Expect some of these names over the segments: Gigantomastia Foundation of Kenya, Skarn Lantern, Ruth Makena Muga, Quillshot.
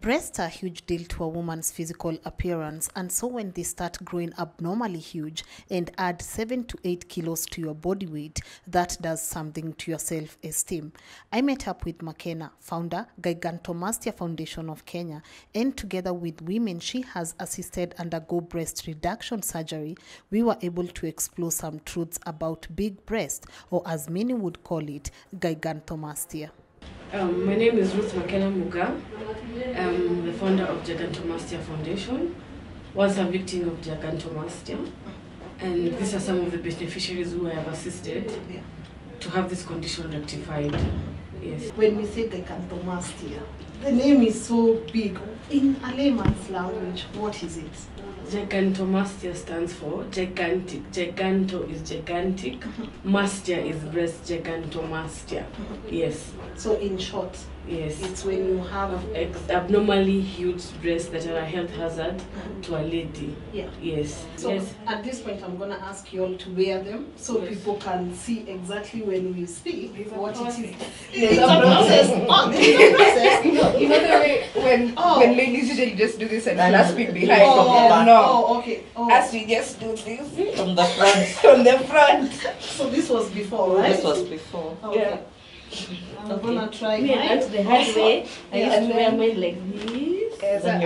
Breasts are a huge deal to a woman's physical appearance, and so when they start growing abnormally huge and add 7 to 8 kilos to your body weight, that does something to your self-esteem. I met up with Makena, founder, Gigantomastia Foundation of Kenya, and together with women she has assisted undergo breast reduction surgery, we were able to explore some truths about big breast, or as many would call it, gigantomastia. My name is Ruth Makena Muga. I'm the founder of Gigantomastia Foundation, was a victim of gigantomastia, and these are some of the beneficiaries who I have assisted to have this condition rectified. Yes. When we say gigantomastia, the name is so big. In a layman's language, what is it? Gigantomastia stands for gigantic. Giganto is gigantic. Mastia is breast. Gigantomastia. Yes. So in short, yes, it's when you have abnormally huge breasts that are a health hazard to a lady. Yeah. Yes. So yes, at this point, I'm going to ask you all to wear them so people can see exactly when we speak what it is. It's a process. You know the way when ladies usually just do this and speak behind from the back. No. Oh, okay. Oh. As we just do this from the front. From the front. So this was before, right? This was before. Okay. Yeah. I'm going to try mine. The hard way, I used to wear mine like this. Then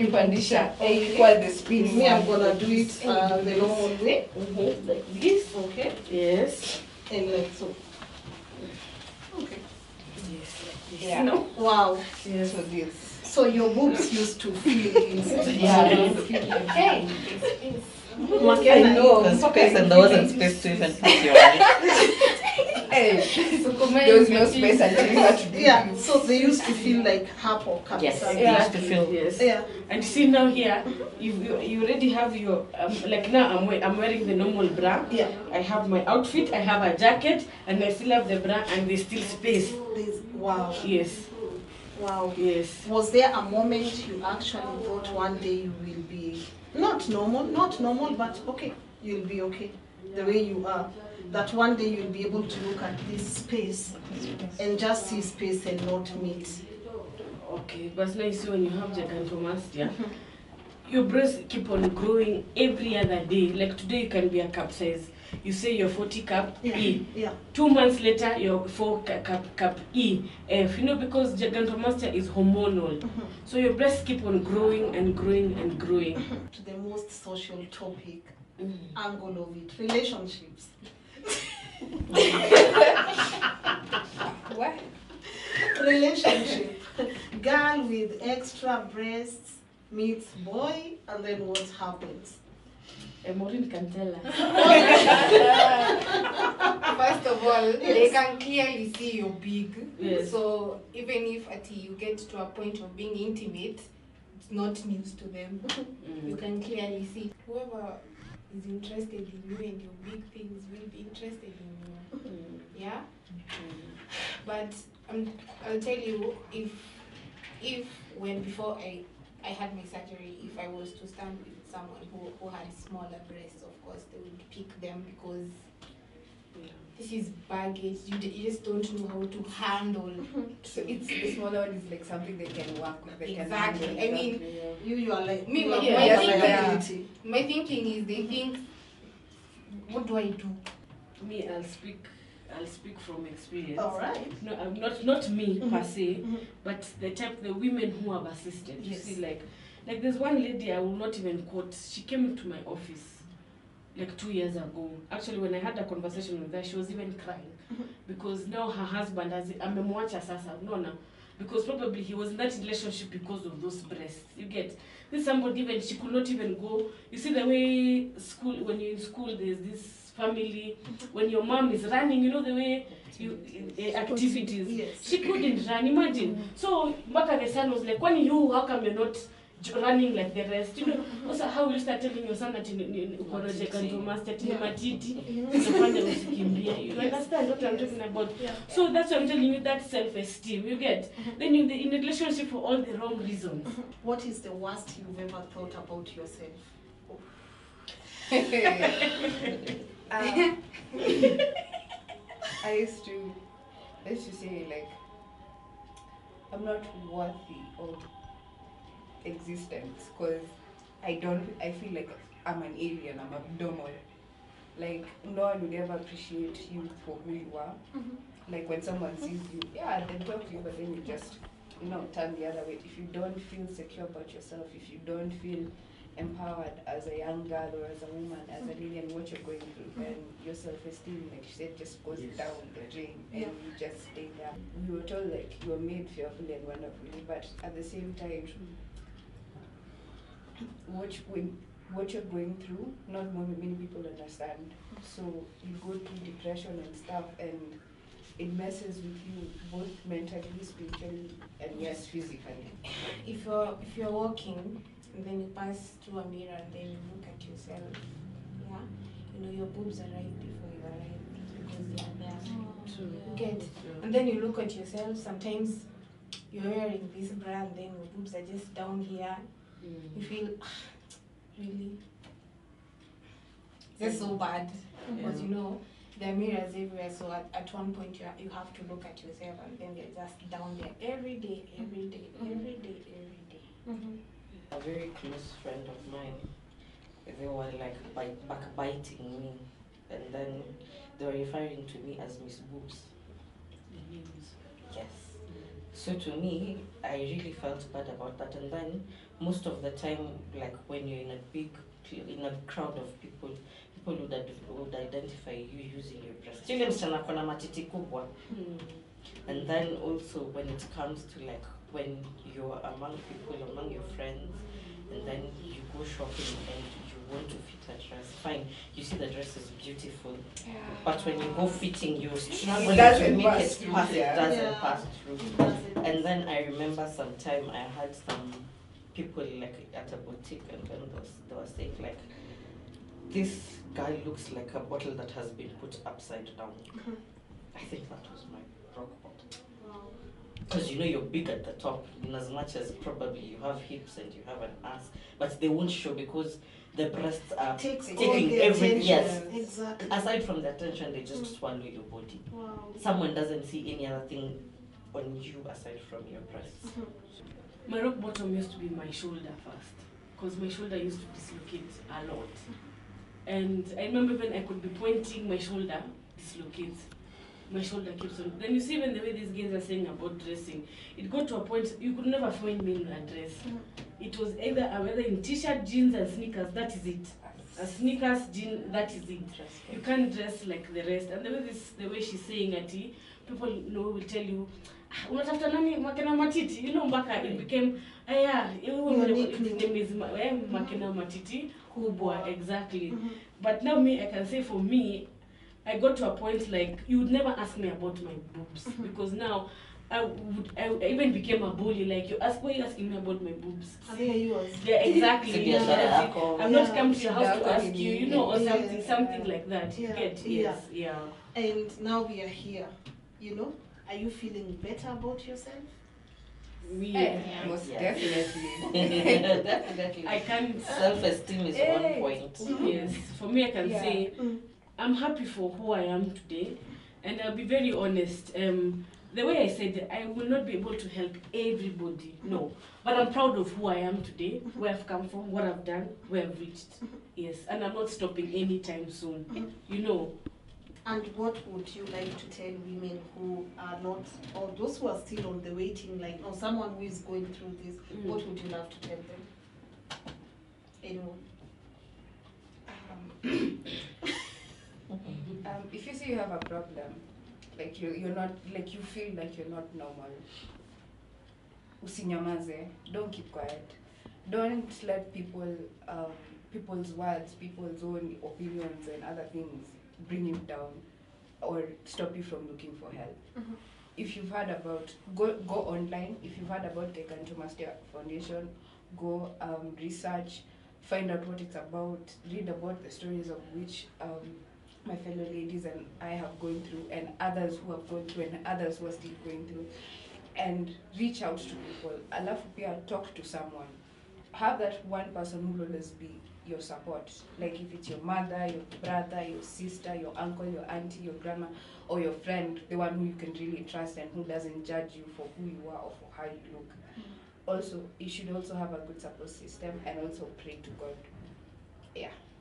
you pandisha. Equal the speed. Me, I'm going to do it the normal way. Like this. Okay. Yes. And like so. Okay. Yes. Yeah. No. Wow. Yes. So this. So your boobs used to feel inside. Yeah. Hey. Makena, I know. There's space and there wasn't space to even put your there was no space until you had to do this. So they used to feel like hapo. Yes, they used to feel. Yes. Yeah. And see now here, you already have your, like now I'm wearing the normal bra. Yeah. I have my outfit, I have a jacket, and I still have the bra, and there's still space. Wow. Yes. Wow. Yes. Was there a moment you actually thought one day you will be not normal, but okay, you'll be okay the way you are? That one day you'll be able to look at this space and just see space and not meat. Okay, but now you see when you have gigantomastia, your breasts keep on growing every other day. Like today you can be a cup size. You say you're 40 cup E. Yeah. 2 months later you're 4 cup E. F, you know, because gigantomastia is hormonal. So your breasts keep on growing and growing and growing. To the most social topic, angle of it, relationships. What? Relationship. Girl with extra breasts meets boy, and then what happens? Maureen can tell us. First of all, they can clearly see you're big. Yes. So even if you get to a point of being intimate, it's not news to them. You can clearly see. Whoever is interested in you and your big things will be interested in you. Yeah? But I'll tell you, if when before I had my surgery, if I was to stand with someone who had smaller breasts, of course they would pick them because this is baggage. You just don't know how to handle. So it's the smaller one is like something they can work with. They exactly. Can handle. I mean, you are like me. My thinking is they think, what do I do? Me, I'll speak from experience. All right. No, I'm not me per se, but the women who have assisted. You see, like there's one lady I will not even quote. She came to my office like 2 years ago. Actually, when I had a conversation with her, she was even crying because now her husband has amemwacha sasa. No, because probably he was in that relationship because of those breasts. You get this somebody even she could not even go. You see the way school when you're in school there's this. Family, when your mom is running, you know the way activities. Yes. She couldn't run. Imagine. So back the son was like, "When you, how come you're not running like the rest?" You know. Also, how will you start telling your son that you understand what I'm talking about? Yeah. So that's what I'm telling you. That self-esteem you get. Then you're in a relationship for all the wrong reasons. What is the worst you've ever thought about yourself? I used to say like I'm not worthy of existence, because I feel like I'm an alien, I'm abnormal. Like, no one would ever appreciate you for who you are. Mm-hmm. Like, when someone sees you, yeah, they talk to you, but then you just, you know, turn the other way. If you don't feel secure about yourself, if you don't feel empowered as a young girl or as a woman, as a lady, and what you're going through, and your self-esteem, like she said, just goes down the drain, and you just stay there. We were told, like, you were made fearfully and wonderfully, but at the same time, what you're going through, not many people understand. So you go through depression and stuff, and it messes with you both mentally, spiritually, and yes, physically. If you're walking, and then you pass through a mirror, and then you look at yourself, yeah, you know your boobs are right before you arrive because they are there. True. Yeah. Get, and then you look at yourself. Sometimes you're wearing this bra, and then your boobs are just down here. Mm. You feel. Really, that's so bad because you know there are mirrors everywhere. So at one point you have to look at yourself, and then they're just down there every day. Mm-hmm. A very close friend of mine, they were like backbiting me, and then they were referring to me as Miss Boobs. Yes. So to me, I really felt bad about that, and then most of the time, like when you're in a crowd of people, people would identify you using your breasts. You understand? And then also when it comes to like when you're among people, among your friends, and then you go shopping and you want to fit a dress. Fine, you see the dress is beautiful, but when you go fitting, you struggle to make it pass. It doesn't pass through. And then I remember sometime I had some people like at a boutique, and then they were saying like, this guy looks like a bottle that has been put upside down. Mm-hmm. I think that was my rock bottom. Because you know you're big at the top, in as much as probably you have hips and you have an ass, but they won't show because the breasts are taking everything. Yes, exactly. Aside from the attention, they just swallow your body. Wow. Someone doesn't see any other thing on you aside from your breasts. Mm-hmm. My rock bottom used to be my shoulder first, because my shoulder used to dislocate a lot. And I remember when I could be pointing, my shoulder dislocates. My shoulder keeps on. Then you see even the way these guys are saying about dressing, it got to a point you could never find me in a dress. It was either in t-shirt, jeans and sneakers, that is it. A sneakers, jeans, that is it. You can't dress like the rest. And the way she's saying it, people will tell you, you know, Mbaka, it became, Makena Matiti, Kubwa, exactly. Mm-hmm. But now me, I can say for me, I got to a point like, you would never ask me about my boobs, mm-hmm. because now, I even became a bully, like, why are you asking me about my boobs? Yeah, exactly. I'm not come to your house to ask you, you know, or something like that. Yeah. You get, yes, yeah. And now we are here, you know? Are you feeling better about yourself? Most definitely. Definitely. I can't. Self-esteem is one point. Mm-hmm. Yes, for me, I can say I'm happy for who I am today, and I'll be very honest. The way I said, I will not be able to help everybody, no, but I'm proud of who I am today, where I've come from, what I've done, where I've reached. Yes, and I'm not stopping anytime soon. Mm-hmm. You know. And what would you like to tell women who are not, or those who are still on the waiting line, or someone who is going through this, what would you love to tell them? Anyone? If you see you have a problem, like you're not, like you feel like you're not normal, usinyamaze, don't keep quiet. Don't let people, people's words, people's own opinions and other things bring you down or stop you from looking for help. Mm-hmm. If you've heard about, go online. If you've heard about the Gigantomastia Foundation, go research, find out what it's about, read about the stories of which my fellow ladies and I have gone through, and others who have gone through, and others who are still going through, and reach out to people. Alafu pia talk to someone. Have that one person who will always be your support, like if it's your mother, your brother, your sister, your uncle, your auntie, your grandma, or your friend, the one who you can really trust and who doesn't judge you for who you are or for how you look. also you should also have a good support system and also pray to God. Yeah.